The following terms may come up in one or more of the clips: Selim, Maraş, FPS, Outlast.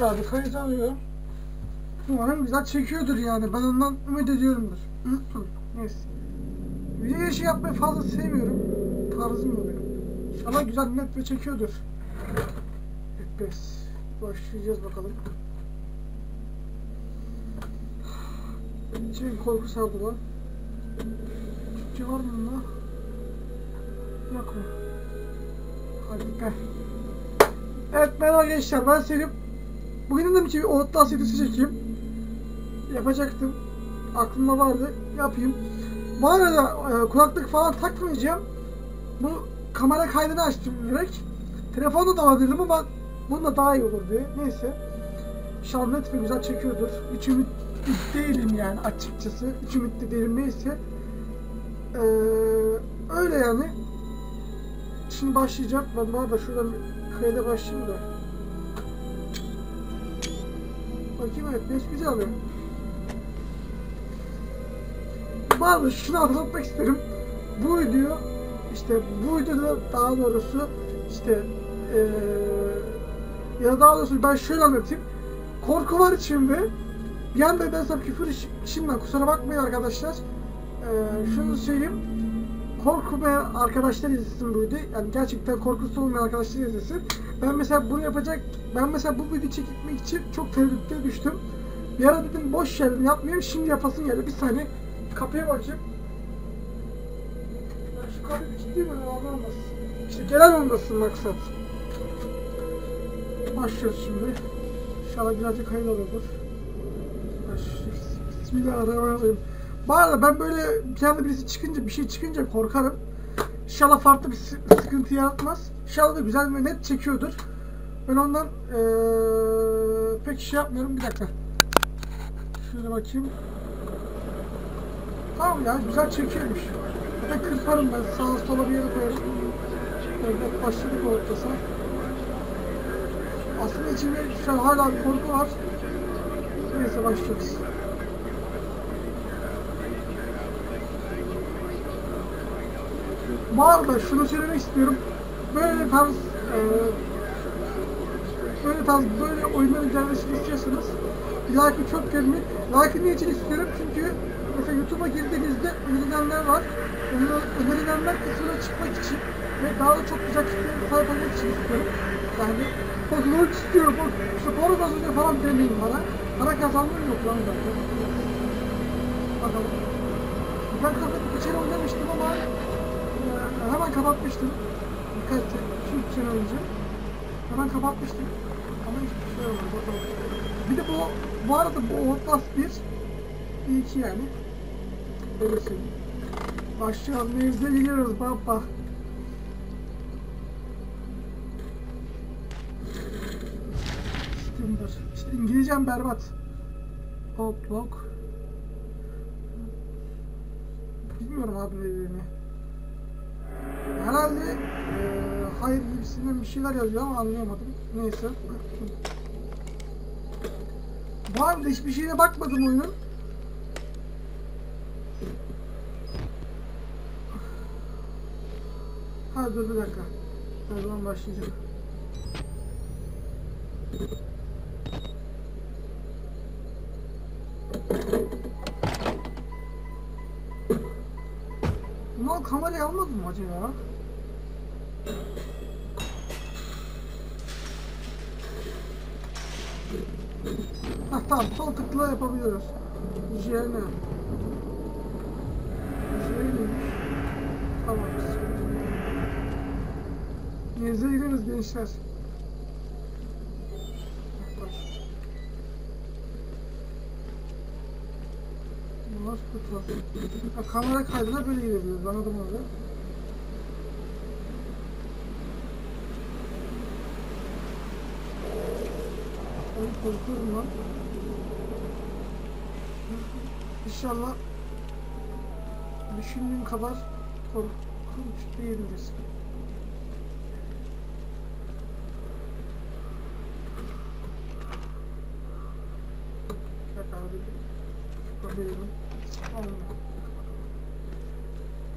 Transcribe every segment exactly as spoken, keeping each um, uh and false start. güzeldir abi, kayıt alıyor. Umarım güzel çekiyordur yani, ben ondan ümit ediyorumdur. Neyse. Video işi yapmayı fazla sevmiyorum. Tarzım o benim. Ama güzel net ve çekiyordur. F P S. Başlayacağız bakalım. İçin korku sardı lan. Türkçe var mı lan? Yok mu? Hadi be. Evet merhaba gençler, ben Selim. Bugün de bir Outlast serisi çekeyim. Yapacaktım. Aklımda vardı. Yapayım. Bu arada e, kulaklık falan takmayacağım. Bu kamera kaydını açtım direkt. Telefonda da var dedim ama bununla daha iyi olur diye. Neyse. İnşallah net ve güzel çekiyordur. Hiç ümit değilim yani açıkçası. Hiç ümit de değilim neyse. Ee, öyle yani. Şimdi başlayacağım. Ben bana da şuradan kayda başlayayım da. Bakayım evet. Beş güzel abi. Varmış, şunu anlatmak isterim. Bu video, işte bu videoda daha doğrusu işte ee, ya daha doğrusu ben şöyle anlatayım. Korku var içimde. Bir anda edersem küfür içimden, kusura bakmayın arkadaşlar. E, şunu söyleyeyim. Korkmayan arkadaşlar izlesin bu videoyu. Yani gerçekten korkusu olmayan arkadaşlar izlesin. Ben mesela bunu yapacak, ben mesela bu videoyu çekmek için çok tereddütte düştüm. Bir ara dedim boş yerim yapmayayım, şimdi yapasın yani. Bir saniye. Kapıya bakayım. Ya şu kapı ciddi mi? Anlamaz. İşte gelen olmasın maksat. Başlıyoruz şimdi. İnşallah birazcık hayırlı olur. Başlıyoruz. Bismillahirrahmanirrahim. Bu arada ben böyle bir yerde birisi çıkınca, bir şey çıkınca korkarım. İnşallah farklı bir sıkıntı yaratmaz. İnşallah da güzel ve net çekiyordur. Ben ondan ee, pek şey yapmıyorum. Bir dakika. Şöyle bakayım. Tamam ya, güzel çekiyormuş. Ben kırparım, ben sağa sola bir yere koyarım. Evet, başladık ortası. Aslında içimde şu an hala korku var. Neyse başlıyoruz. Bu arada şunu söylemek istiyorum. Böyle tarz e, böyle tarz böyle oyunların gelmesini istiyorsanız like'ı çok görmeyin. Like'ı niye için istiyorum? Çünkü mesela YouTube'a girdiğinizde önerilenler var. Önerilenler kısmına çıkmak için ve daha da çok güzel kitlerin sahip olmak için istiyorum. Yani bak lol istiyorum, bak işte para kazanıyor falan demeyin bana. Para kazanmıyor yok lan zaten. Bakalım. Ben kapatıp içeri oynamıştım ama e, hemen kapatmıştım. Birkaç sene önce. Hemen kapatmıştım. Ama hiçbir şey olmadı. Bakalım. Bir de bu, bu arada bu Outlast bir. İyi ki yani. Öyle söyleyeyim. Başlayalım. Mevzide geliyoruz. Baba. Steam'dir. İşte İngilizcem berbat. Outlast. Bilmiyorum abi ne dediğini. Herhalde e, hayır gibisinden bir şeyler yazıyor ama anlayamadım. Neyse. Bu arada hiçbir şeyine bakmadım oyunun. Hadi dur bir dakika. O zaman başlayacağım. Mal kamerayı almadın mı acaba? Hah tamam, sol tıkla yapabiliyoruz. J N. Tamam. Mevze gidiyoruz gençler. Bunlar kutu. Kamera kaydına böyle gidiyoruz. Anladım orada. Ben korkuyorum lan. İnşallah düşündüğüm kadar korkunç değildir.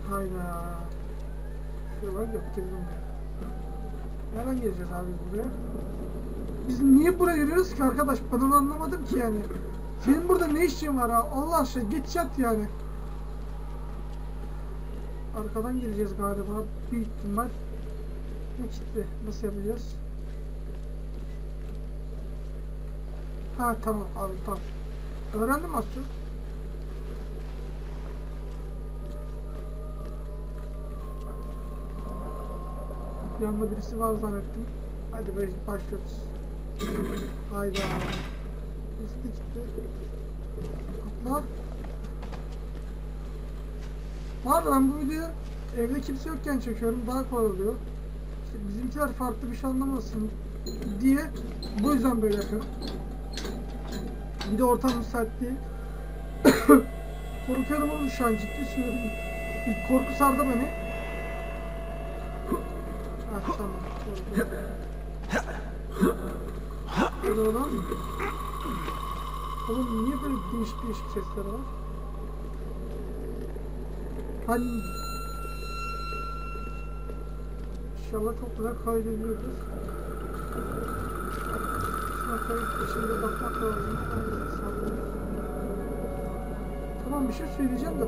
Hayda. Şuraya bak, yok geldim. Nereden geleceğiz abi buraya? Biz niye buraya yürüyoruz ki arkadaş? Ben onu anlamadım ki yani. Senin burada ne işin var ha? Allah aşkına git yat yani. Arkadan gireceğiz galiba. Büyük ihtimal. Ne çıktı? Nasıl yapacağız? Ha tamam abi tamam. Öğrendim az çok. Yanında birisi var zannettim. Hadi böyle başlıyoruz. Hayda. Hızlı çıktı. Atla. Var lan, bu videoyu evde kimse yokken çekiyorum. Daha kolay oluyor. İşte bizimkiler farklı bir şey anlamasın diye. Bu yüzden böyle yapıyorum. Bir de ortam müsait değil. Korkuyorum oğlum şu an, ciddi söylüyorum. Bir korku sardı beni. Ah tamam. Öyle olan mı? Oğlum niye böyle değişik değişik sesler var? Hani... İnşallah çok güzel kaydediyoruz. Şimdi bakmak lazım. Tamam, bir şey söyleyeceğim de.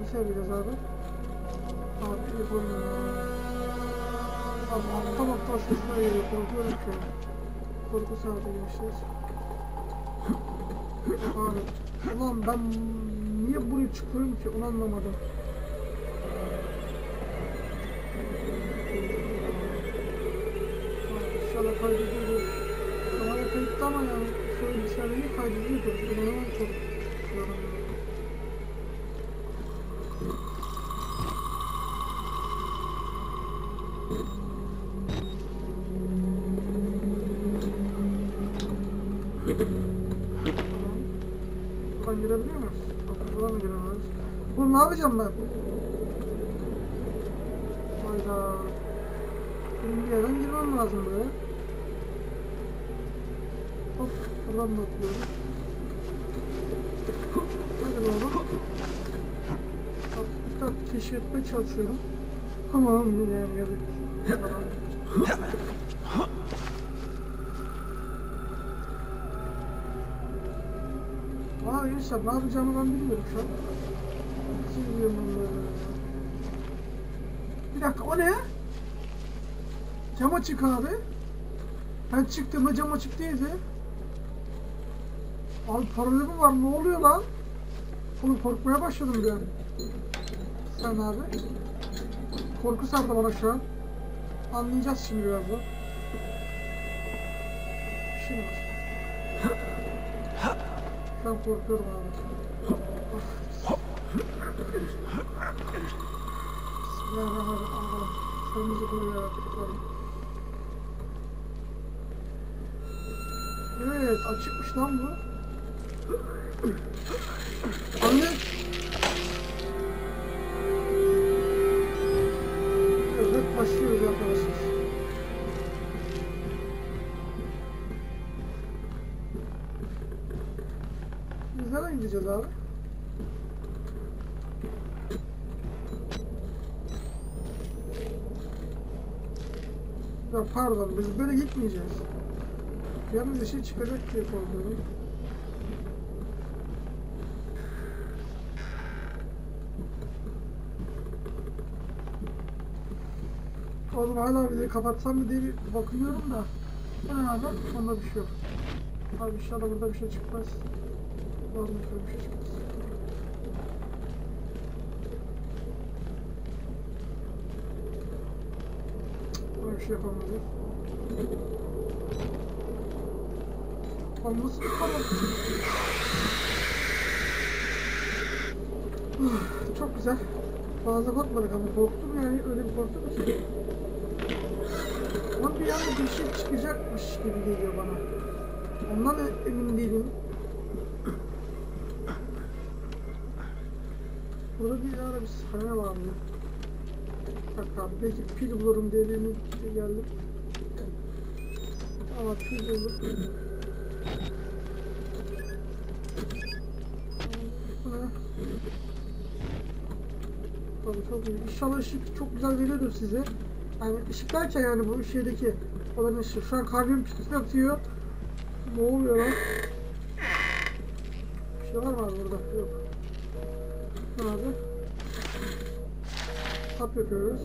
Ne söyleyeceğiz abi? Abi telefonu. Abi aptal aptal sesler geliyor. Korkuyorum ki. Korku saati girmişler. Abi. Ulan ben niye buraya çıkıyorum ki? Onu anlamadım. İnşallah kaydediyoruz. Kamera kayıttı ama yani şöyle dışarıyı kaydediyoruz. Ulanamam çok. Buradan girebiliyor muyuz? Buradan mı giremiyoruz? Bunu ne yapacağım ben? Hayda. Benim bir yerden girmem lazım buraya. Hop, buradan da atlıyorum. Hadi bakalım. Hop, bir keşfetme çalışıyorum. Tamam, yine geldik. Aa, gençler ne yapacağımı ben bilmiyorum şu an. Nasıl biliyorum onları? Bir dakika, o ne? Cam açık abi. Ben çıktığımda cam açık değildi. Abi problemi var, ne oluyor lan? Oğlum korkmaya başladım bir an. Sen abi. Korku sardı bana şu an. Anlayacağız şimdi biraz da. Bir şey var. Ben korkuyorum abi. Bismillahirrahmanirrahim. Sen bizi koyuyor artık. Evet, açıkmış lan bu. Anne. Evet, başlıyoruz arkadaşlar. Biz nereye gideceğiz abi? Ya pardon, biz böyle gitmeyeceğiz. Yalnız bir şey çıkacak diye korkuyorum. Oğlum hala videoyu kapatsam mı diye bakıyorum da. Herhalde onda bir şey yok. Abi inşallah burada bir şey çıkmaz. Orada bir şey çıkmaz. Böyle bir şey yapamadım. Olması çok güzel. Fazla korkmadık ama korktum yani, öyle bir korktum ki. Ama bir yanda bir şey çıkacakmış gibi geliyor bana. Ondan emin değilim. Burada bir ara bir sahne var mı? Bak abi, belki pil bulurum diye geldim. Ama pil bulurum. Tabii, tabii. İnşallah ışık çok güzel veriyordur size. Yani ışıklar açar yani bu şeydeki olan ışık. Şu an kalbim kütüsüne atıyor. Ne oluyor lan? Bir şey var mı burada? Yok. Ne abi? Tap yapıyoruz.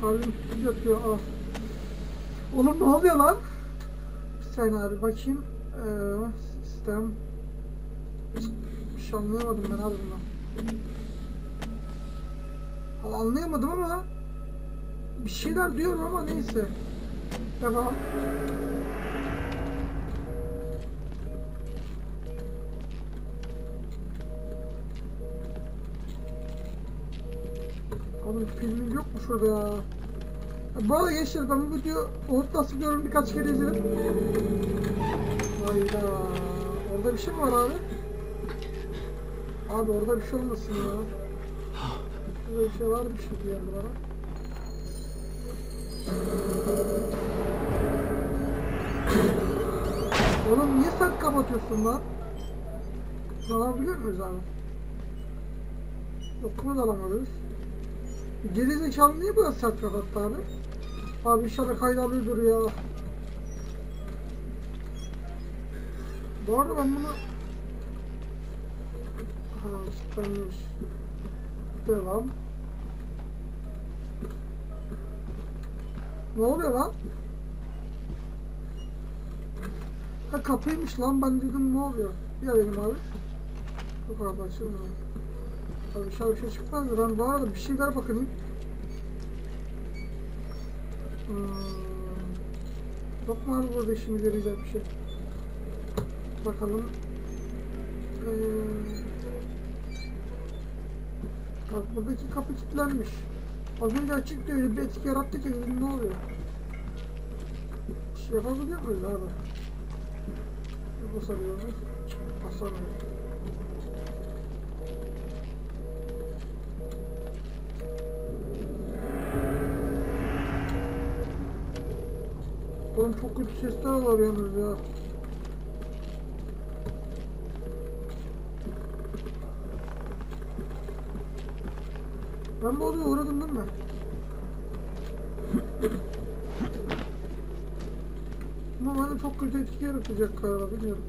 Kalbim kütüsüne atıyor. Ah. Oğlum ne oluyor lan? Bir saniye abi bakayım. Ee, sistem. Bir şey anlayamadım ben abi bundan. Anlayamadım ama bir şeyler diyorum ama neyse. Devam. Oğlum filmin yok mu şurada ya? Bu arada gençler ben bu video Outlast'ı görüyorum, birkaç kere izledim. Hayda. Orada bir şey mi var abi? Abi orada bir şey olmasın ya. Burada bir şey var bir şey diyelim bana. Oğlum niye sen kapatıyorsun lan? Alabiliyor muyuz abi? Yok da alamadınız. Gerizekalı niye bu sert kapattı abi? Abi inşallah kaydalı duruyor ya. Bu arada ben bunu... Ha süpermiş. Devam. Ne oluyor lan? Ha kapıymış lan, ben dedim ne oluyor? Ya benim abi. Yok abi açılmıyor. Abi inşallah bir şey çıkmaz da ben bu arada bir şeyler bakayım. Hmm. Yok mu abi burada işimize yarayacak bir şey? Bakalım. Ee... Bak buradaki kapı kilitlenmiş. Az önce açık diyor, bir etki yarattı ki ne oluyor? Bir şey yapabiliyor muyuz abi? Basamıyoruz. Basamıyoruz. Oğlum çok kötü sesler alıyoruz ya. Ben bu odaya uğradım değil mi? Ama bana çok kötü etki yaratacak galiba, bilmiyorum.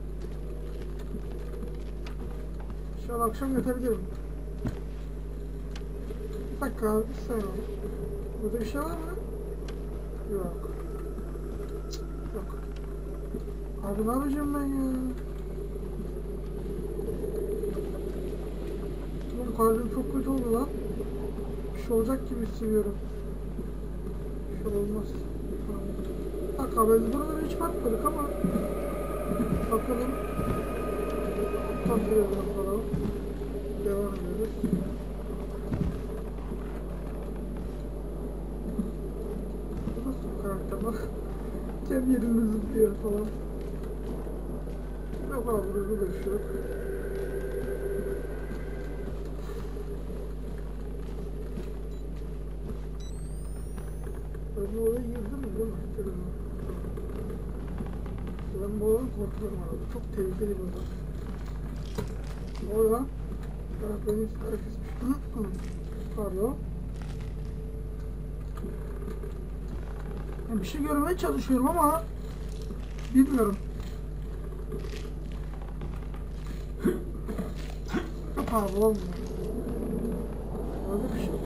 İnşallah akşam yatabilirim. Bir dakika abi, bir saniye. Burada bir şey var mı? Yok. Yok. Abi ne yapacağım ben ya? Oğlum kalbim çok kötü oldu lan. Bir şey olacak gibi hissediyorum. Bir şey olmaz. Bak abi buralara hiç bakmadık ama bakalım. Kontrol edelim falan. Devam ediyoruz. Nasıl bu karakter bak. Cem yerinde zıplıyor falan. Yok abi burada da bir şey yok. Ben oraya girdim mi? Ben hatırladım. Ben bu oranı korkuyorum abi. Çok tehlikeli burada. Ne oluyor lan? Beni ister kesmiş. Pardon. Yani bir şey görmeye çalışıyorum ama bilmiyorum. Abi olmuyor. Orada bir şey var.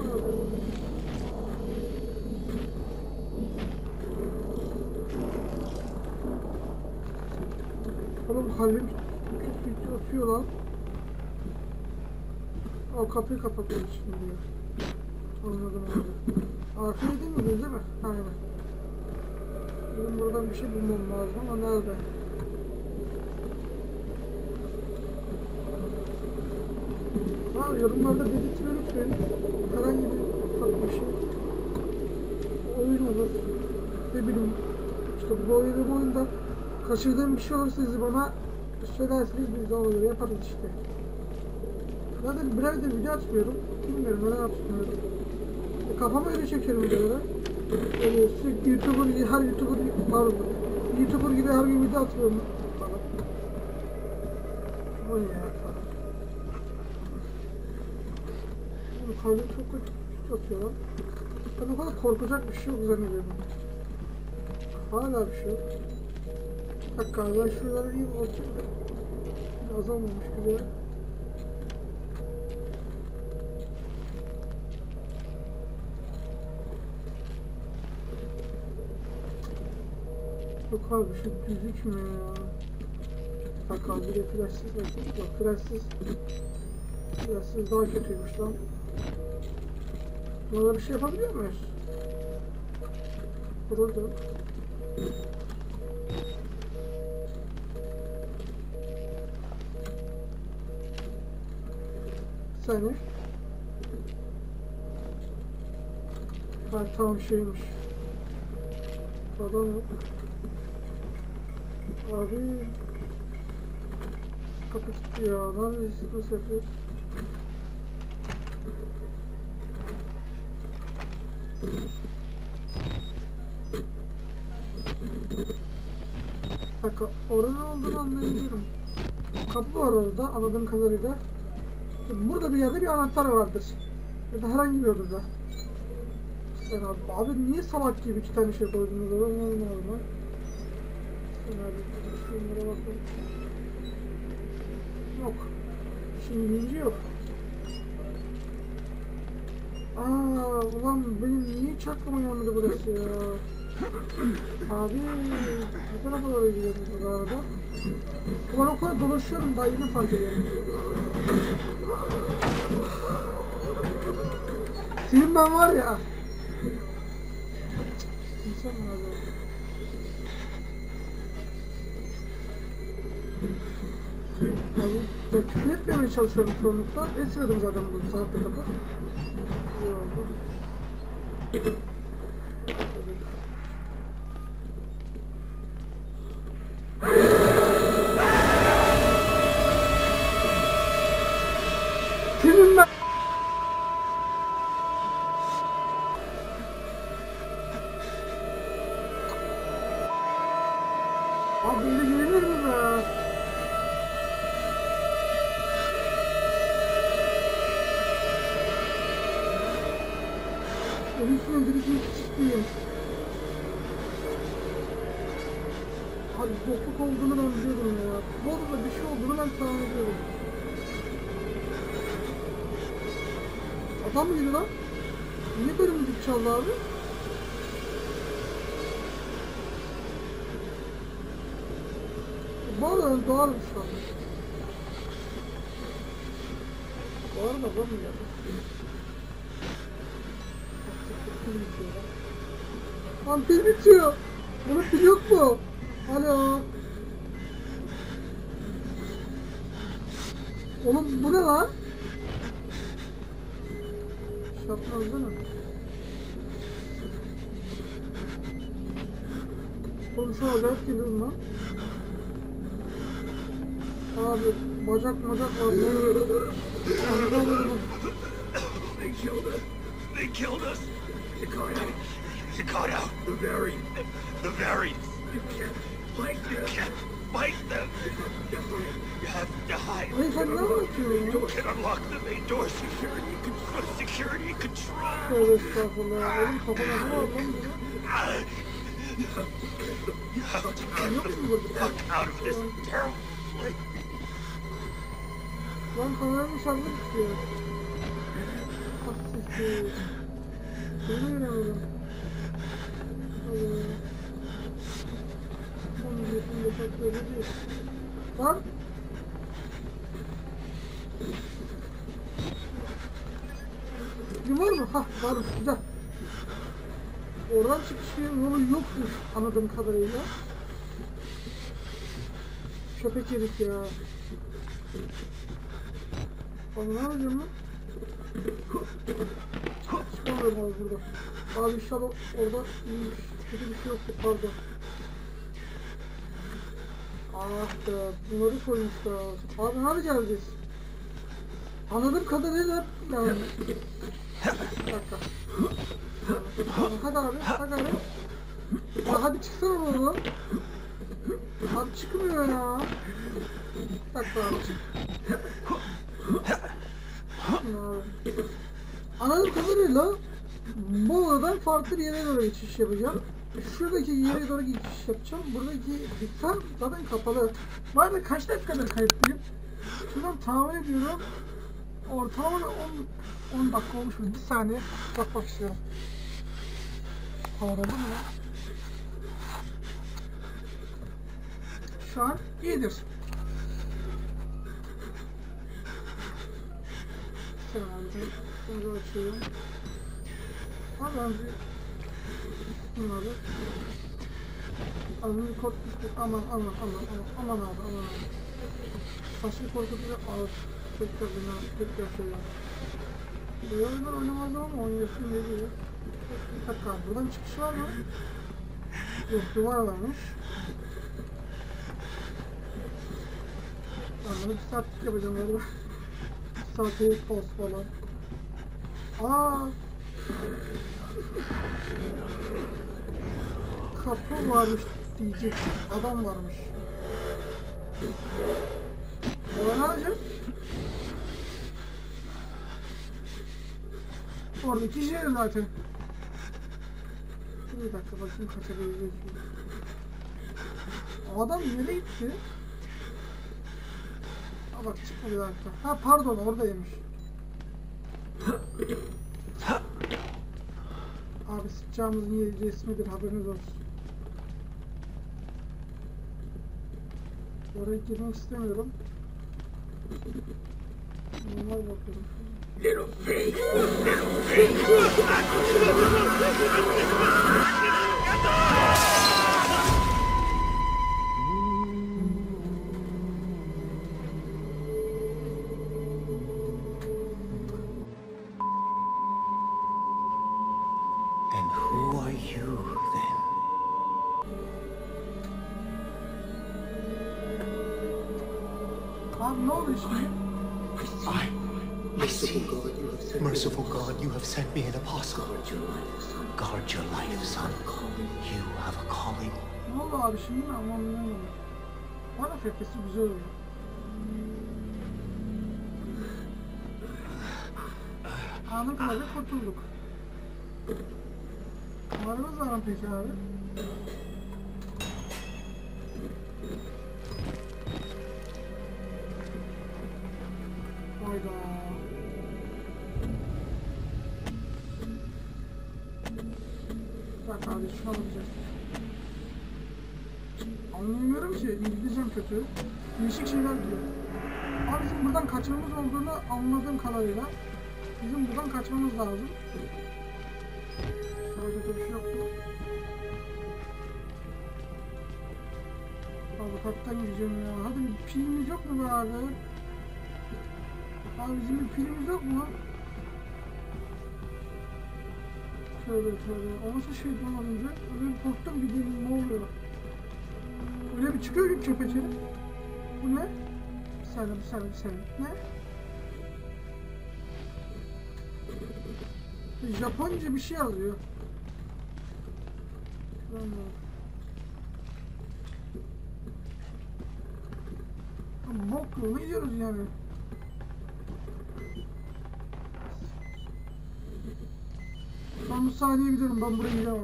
Kalbim atıyor lan. O kapıyı kapatıyor şimdi diyor. Anladım abi. Arkaya değil mi değil mi? Aynen. Benim buradan bir şey bulmam lazım ama nerede? Ha yorumlarda belirtme lütfen. Herhangi bir şey. Oyun olur. Ne bileyim. İşte bu oyunu bu oyunda kaçırdığım bir şey olursa sizi bana söylersiniz, biz de olur yaparız işte. Zaten birer de video açmıyorum. Bilmiyorum ne yapmıyorum. E, kafama öyle çekerim videoları. Öyle sürekli YouTuber gibi, her YouTuber gibi, pardon. YouTuber gibi her gün video atıyorum bana. O ne ya? Karnım çok kötü yapıyor lan. Ben o kadar korkacak bir şey yok zannediyorum. Hala bir şey yok. Bir dakika ben şuraları yiyeyim olsun. Biraz olmamış güzel. Yok abi şu gözükmüyor ya. Bak abi bir de flashsız nasıl? Bak flashsız. Flashsız daha kötüymüş lan. Burada bir şey yapabiliyor muyuz? Burada. Saniye. Ha tamam şeymiş. Adam yok. Abi kapı gitti ya lan biz nasıl yapıyoruz? Bak oranın olduğunu anlayabiliyorum. Kapı var orada anladığım kadarıyla. Burada bir yerde bir anahtar vardır. Ya da herhangi bir odada. Sen abi, abi niye salak gibi iki tane şey koydunuz orada? Ne oldu lan? Yok. Şimdi birinci yok. Aaa ulan benim niye çaklama yanmadı burası ya? Abi bu tarafa doğru gidiyorum bu arada. Ulan o kadar dolaşıyorum daha yine fark ediyorum. Senin ben var ya. İnsan abi. Ben küfür etmemeye çalışıyorum çoğunlukla. Etmedim zaten bu saatte kadar. İyi oldu. Kimim ben? Abi böyle güvenir mi be? Ölüsüne dirişim çıkmıyor. Abi bokluk olduğunu ben biliyorum ya. Bu arada bir şey olduğunu ben tahmin ediyorum. Adam mı geliyor lan? Niye böyle müzik çaldı abi? Bu arada doğarmış lan. Doğar mı adam mı geldi? Lan pil bitiyor. Bunun pil yok mu? Alo. Oğlum bu ne lan? Şapraz mı? Oğlum şu acayip gelirim lan. Abi bacak bacak var. They killed us. They killed us. Caught out the very, the very. You can't fight them. You can't fight them. You have to hide. You can unlock the main door. Security control. Security control. You have to get the fuck out of this terrible place. One corner something here. What's this? Where are we? Lan! Kim var mı? Hah varmış güzel. Oradan çıkışın yolu yokmuş anladığım kadarıyla. Köpek yedik ya. Lan ne yapacağım lan? Çıkamıyorum abi burada. Abi inşallah orada iyiymiş. Kötü bir şey yoktu pardon. Ah da bunları koymuşlar. Abi nerede geleceğiz? Anladığım kadarıyla yani. Bir dakika. Hadi abi, hadi abi. Ya hadi çıksana oğlum. Abi çıkmıyor ya. Bir dakika abi çık. Abi. Anladığım kadarıyla bu odadan farklı bir yere doğru geçiş yapacağım. Şuradaki yere doğru geçiş yapacağım. Buradaki dükkan zaten kapalı. Bu arada kaç dakikadır kayıtlıyım? Şuradan tahmin ediyorum. Ortalama on dakika olmuş mu? Bir saniye bakmak istiyorum. Havalı mı ya? Şu an iyidir. Selamünaleyküm. Bunu açıyorum. Tamam. Bunları. Aman korkuttu. Aman aman aman aman aman aman. Saçını korkutucu al. Tekrar buna tekrar söylüyorum. Böyle oynamaz ama oynuyorsun ne diyor? Bir dakika, buradan çıkış var mı? Yok, duvar varmış. Anladım, bir saatlik yapacağım galiba. Bir saatlik post falan. Aaa! Kapı varmış diyecek, adam varmış. Orada ne yapacağız? Orada iki şeydi zaten. Bir dakika bakayım kaçabileceğim. Adam nereye gitti? Aa bak çıkmadı bir dakika. Ha pardon oradaymış. Abi sıkacağımız niye resmidir haberiniz olsun. Oraya girmek istemiyorum. Normal bakıyorum. Little pig, little pig. And who are you then? I'm not listening. I. I see. Merciful God, you have sent me an apostle. Guard your life, son. You have a calling. Ne oldu abi şimdi anlamıyorum. Bana fethesi güzel oldu. Anlıkla da kurtulduk. Varımız var mı peki abi? Hayda. Abi şunu alacağız. Anlamıyorum ki İngilizcem kötü. Değişik şeyler diyor. Abi bizim buradan kaçmamız olduğunu anladığım kadarıyla bizim buradan kaçmamız lazım. Şurada bir şey yok mu? Abi kaptan gideceğim ya. Hadi bir pilimiz yok mu be abi? Abi bizim bir pilimiz yok mu? Şöyle şöyle, o nasıl şey dolanınca öyle bir korktum bir dedim ne oluyor? Öyle bir çıkıyor ki köpeceli. Bu ne? Bir saniye bir saniye bir saniye. Ne? Japonca bir şey alıyor. Bok yolu yiyoruz yani. Ben bu sahneye gidiyorum, ben buraya gidemem.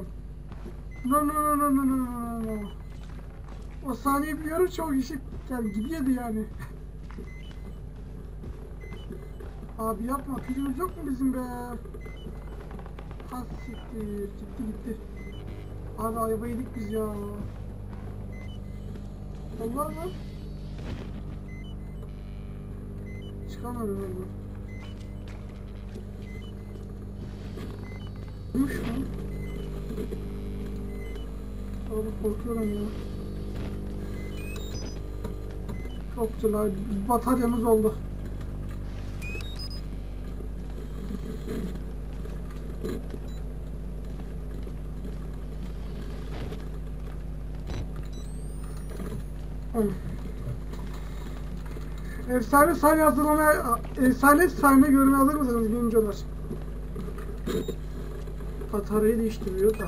No no no no no no no no. O sahneyi biliyorum, çok işe yani gidiyordu yani. Abi yapma, pilimiz yok mu bizim be? Ha siktir, gitti gitti. Abi ayıba yedik biz ya. Onlar mı? Çıkamıyorum ben. Yumuş mu? Abi korkuyorum ya. Çok güzel, bataryamız oldu. Efsane sahne hazırlamaya, efsane sahne görmeye alır mısınız gençler? Bataryayı değiştiriyor da.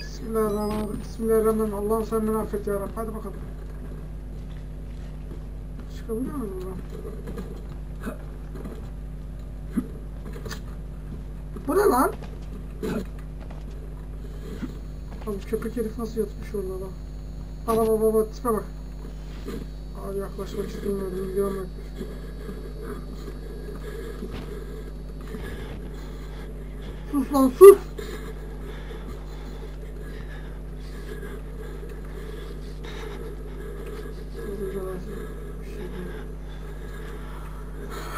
Bismillahirrahmanirrahim. Bismillahirrahmanirrahim. Allah'ım sen beni affet ya Rabbim. Hadi bakalım. Bu ne lan? Oğlum köpek herif nasıl yatmış orada lan? Baba baba baba tipe bak. Abi yaklaşmak istemiyorum, görmek. Sus lan sus!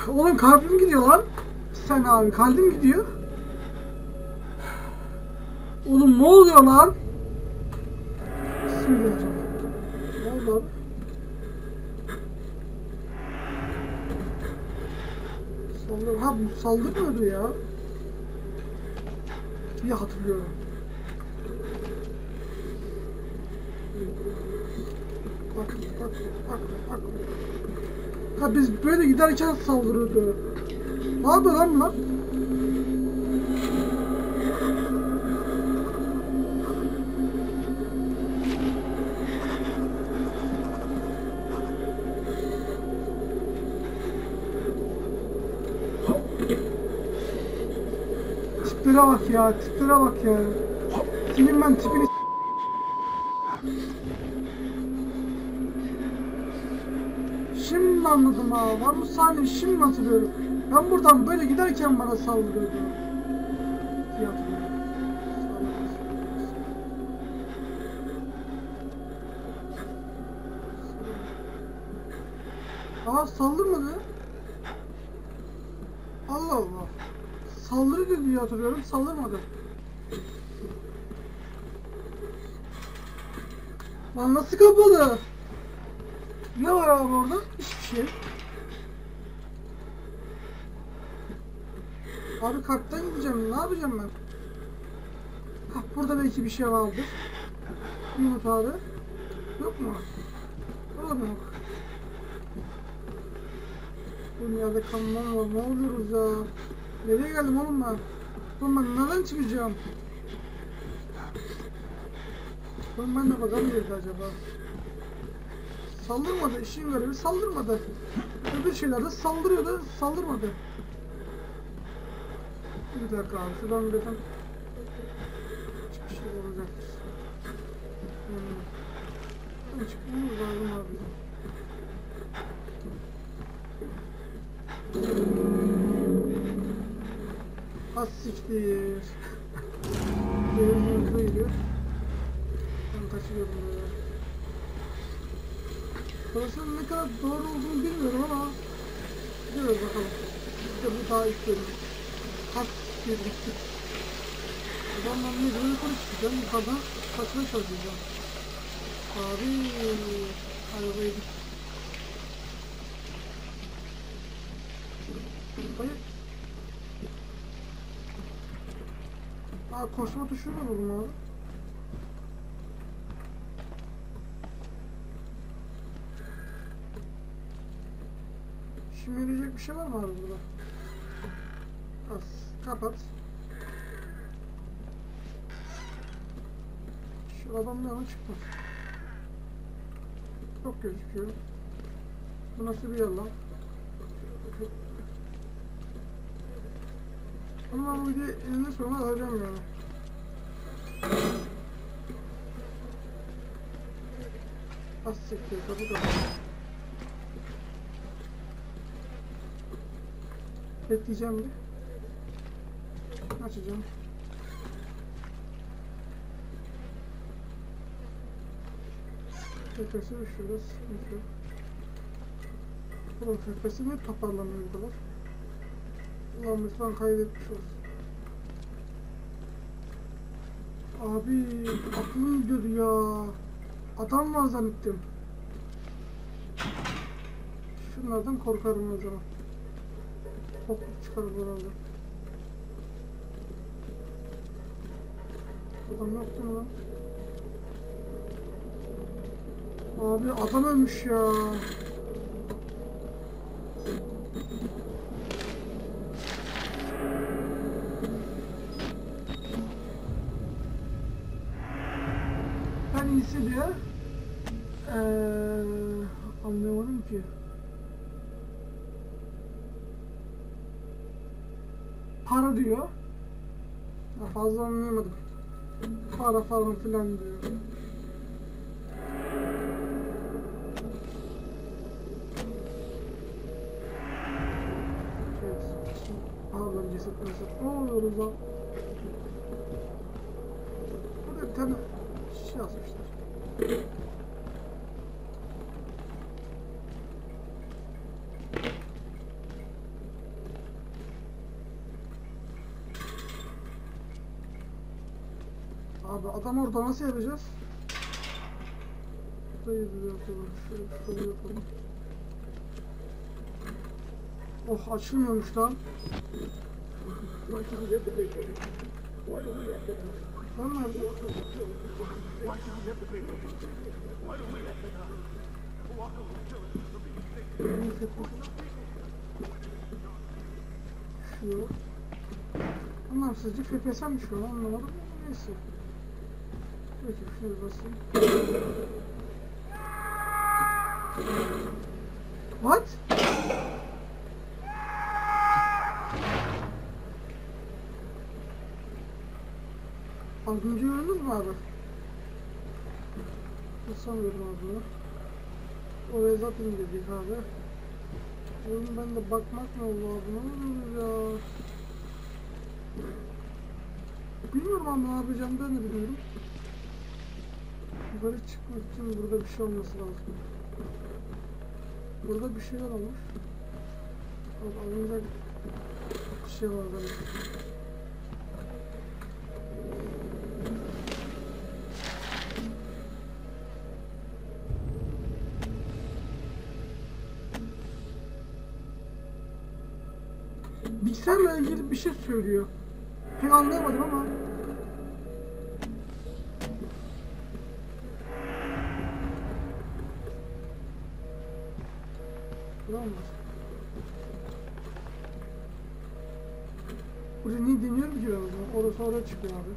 Oğlum kalbim gidiyor lan. Sen abi kalbim gidiyor. Oğlum ne oluyor lan? Bismillahirrahmanirrahim. Ne oldu? Saldır. Ha bu saldırmıyordu ya. Bir hatırlıyorum. Bak bak bak bak. Ha biz böyle giderken saldırıyordu. Ne yapıyor lan lan? Tiplere bak ya, tiplere bak ya. Senin ben tipini şimdi anladım ha. Var mı saniye şimdi hatırlıyorum. Ben buradan böyle giderken bana saldırıyordu. Aa saldırmadı. Allah Allah. Saldırı diye hatırlıyorum, saldırmadı. Lan nasıl kapalı? Ne var abi orada? Hiçbir şey. Abi kalpten gideceğim, ne yapacağım ben? Hah, burada belki bir şey vardır. Unut abi. Yok mu? Burada mı yok? Dünyada kalmam var, ne oluyoruz ya? Nereye geldim oğlum ben? Oğlum ben nereden çıkacağım? Oğlum ben de bakalım nerede acaba? Saldırmadı, işin görevi saldırmadı. Öbür şeylerde saldırıyordu, saldırmadı. Bir dakika abi, şuradan bir dakika. Hiçbir şey olacak. Hmm. Çıkmamız lazım abi. Az siktir. Benim yoksa gidiyor. Ben kaçıyorum böyle. Burasının ne kadar doğru olduğunu bilmiyorum ama gidiyoruz bakalım. İşte bu daha istiyorum. Az siktir gittik. O zaman ne böyle konuşacağım. Yukarıdan kaçmaya çalışacağım. Abi arabayı gittik. Hayır. Aa koşma tuşu mu buldum abi? Şimdi verecek bir şey var mı abi burada? As, kapat. Şu adam ne ama çıkmaz. Çok gözüküyor. Bu nasıl bir yer lan? Ama ben bu videoyu elinde sonra alacağım yani. Az çekiyor kapı kapı. Bekleyeceğim bir. Açacağım. F P S'e düşüyoruz. Bunun F P S'e mi toparlanıyor bu kadar? Ulan lütfen kaydetmiş olsun. Abi aklım gidiyordu ya. Adam var zannettim. Şunlardan korkarım o zaman. Kokluk çıkar buralarda. Adam yoktu mu lan? Abi adam ölmüş ya. Diye ee, anlamadım ki para diyor. Ya fazla anlayamadım. Para falan filan diyor. Pardon, ceset ceset. Ne oluyor lan? Burada bir tane şey asmışlar. Abi adam orada, nasıl yapacağız? Şurayı yapalım, şurayı yapalım. Oh, açılmıyormuş lan. Lan nerede? Neyse, şu. Anlam sizce F P S'e mi şu an, anlamadım mı? Neyse. Peki, şöyle basayım. What? Altıncı yönümüz mü abi? Sanıyorum abi. Oraya zaten dedik abi. Oğlum ben de bakmak mı oldu abi? Ne oluyor ya? Bilmiyorum ama ne yapacağım, ben de bilmiyorum. Yukarı çıkmak için burada bir şey olması lazım. Burada bir şeyler olmuş. Abi alınacak bir şey var bence. Bilgisayarla ilgili bir şey söylüyor. Pek anlayamadım ama. Ulan var. Burada niye dinliyorum ki ben o zaman? Orası oraya çıkıyor abi.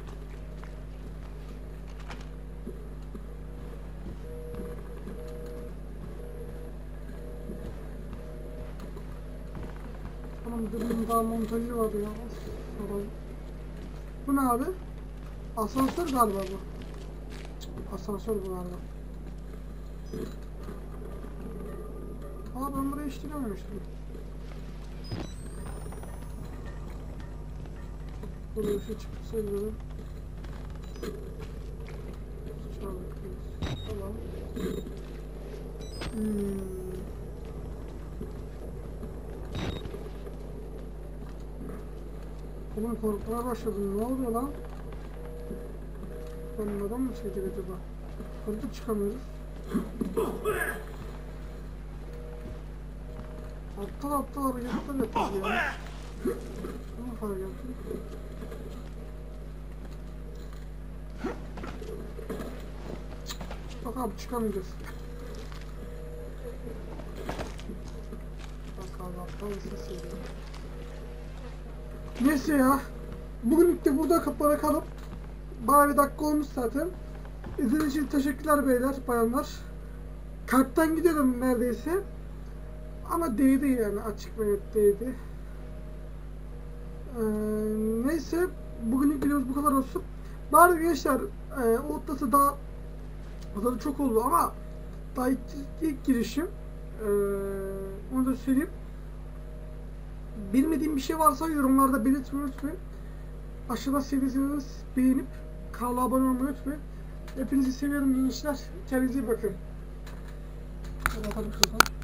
Bunun daha montajı var ya. Bu ne abi? Asansör galiba bu. Asansör bu galiba. Aa, ben buraya hiç girememiştim. Buraya şu çıkıp geliyorum. Tamam. Hmm. Oğlum korkmaya başladım, ne oluyor lan? Ben adam mı çekecek acaba? Korkup çıkamıyoruz. Aptal aptal hareketler yapıyor yani. Ne fark ettim? Bak abi, çıkamayacağız. Bak abi, aptal bir ses geliyor. Neyse ya, bugünlük de burada kaplara kalıp bana bir dakika olmuş zaten. İzlediğiniz için teşekkürler beyler, bayanlar. Kalpten gidelim neredeyse. Ama değdi yani, açık ve net değdi. Ee, neyse, bugünlük videomuz bu kadar olsun. Bari gençler, e, Outlast'ı daha, daha çok oldu ama daha ilk, ilk girişim. Ee, onu da söyleyeyim. Bilmediğim bir şey varsa yorumlarda belirtmeyi unutmayın. Aşağıda seviyorsanız beğenip kanala abone olmayı unutmayın. Hepinizi seviyorum gençler. Kendinize iyi bakın.